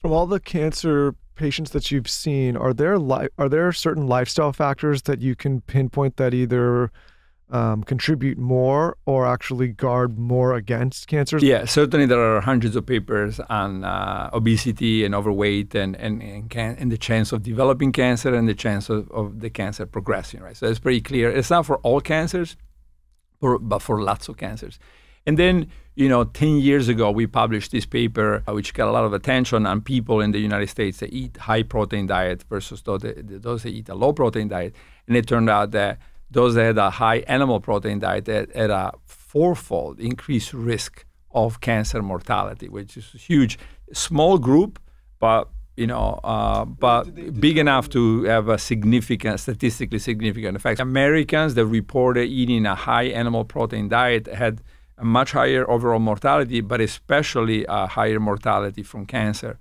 From all the cancer patients that you've seen, are there certain lifestyle factors that you can pinpoint that either contribute more or actually guard more against cancer? Yeah, certainly there are hundreds of papers on obesity and overweight and the chance of developing cancer and the chance of the cancer progressing, right? So that's pretty clear. It's not for all cancers, but for lots of cancers. And then, you know, 10 years ago, we published this paper, which got a lot of attention on people in the United States that eat high protein diet versus those that eat a low protein diet. And it turned out that those that had a high animal protein diet had a fourfold increased risk of cancer mortality, which is a huge, small group, but, you know, but big enough to have a significant, statistically significant effect. Americans that reported eating a high animal protein diet had a much higher overall mortality, but especially a higher mortality from cancer.